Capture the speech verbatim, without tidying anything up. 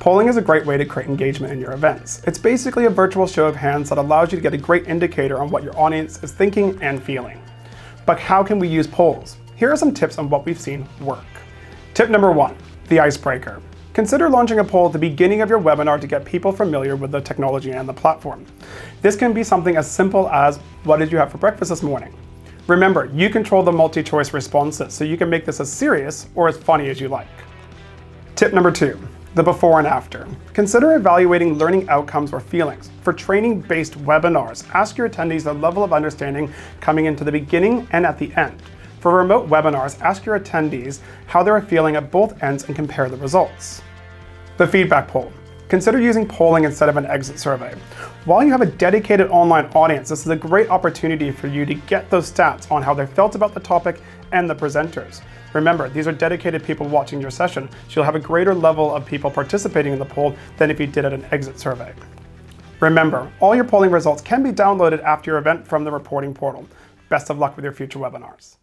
Polling is a great way to create engagement in your events. It's basically a virtual show of hands that allows you to get a great indicator on what your audience is thinking and feeling. But how can we use polls? Here are some tips on what we've seen work. Tip number one, the icebreaker. Consider launching a poll at the beginning of your webinar to get people familiar with the technology and the platform. This can be something as simple as, what did you have for breakfast this morning? Remember, you control the multi-choice responses, so you can make this as serious or as funny as you like. Tip number two, the before and after. Consider evaluating learning outcomes or feelings. For training-based webinars, ask your attendees their level of understanding coming into the beginning and at the end. For remote webinars, ask your attendees how they are feeling at both ends and compare the results. The feedback poll. Consider using polling instead of an exit survey. While you have a dedicated online audience, this is a great opportunity for you to get those stats on how they felt about the topic and the presenters. Remember, these are dedicated people watching your session, so you'll have a greater level of people participating in the poll than if you did at an exit survey. Remember, all your polling results can be downloaded after your event from the reporting portal. Best of luck with your future webinars.